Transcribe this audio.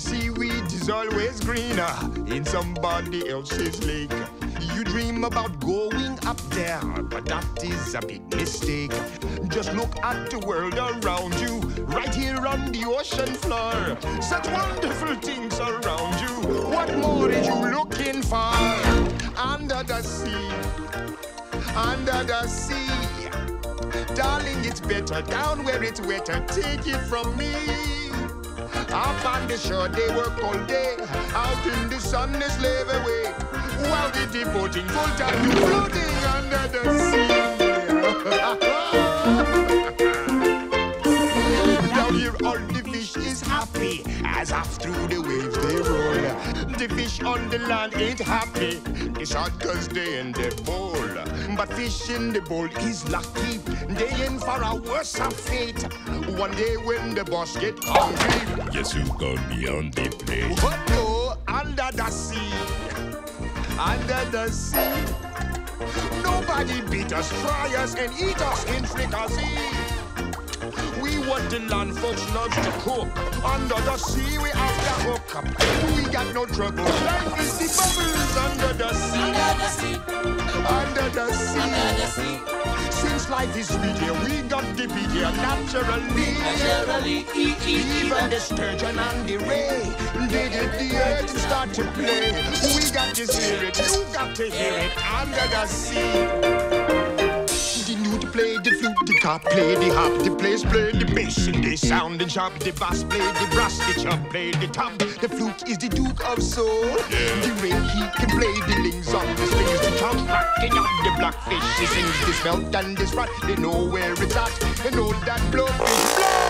seaweed is always greener in somebody else's lake. You dream about going up there, but that is a big mistake. Just look at the world around you, right here on the ocean floor. Such wonderful things around you. What more are you looking for? Under the sea, under the sea. Darling, it's better down where it's wetter. Take it from me. Up on the shore, they work all day. Out in the sun, they slave away. While they're devoting full time to floating under the sea. Down here, all the fish is happy as off through the waves they roll. The fish on the land ain't happy. It's hot cause they in the bowl. But fish in the bowl is lucky. They in for a worse fate. One day when the boss get hungry, yes, you've gone beyond the plate. But no, under the sea, under the sea. Nobody beat us, fry us, and eat us in fricassee. We want the land folks loves to cook. Under the sea, we have the hook up. We got no trouble. Life is the bubbles under the sea. Under the sea. Under the sea. Under the sea. Since life is sweet here, we got the beat here naturally. Naturally, even the sturgeon and the ray, they get the earth and start to play. We got the spirit, you got to hear it under the sea. The newt play the flute, the cop play the harp, the players play the bass, and they sound and sharp. The bass play the brass, the chub play the tub. The flute is the duke of soul. The ray, he can play the lings on the strings. The chub, rocking up the blackfish. He sings this melt and this rot. They know where it's at. They know that blowfish blow.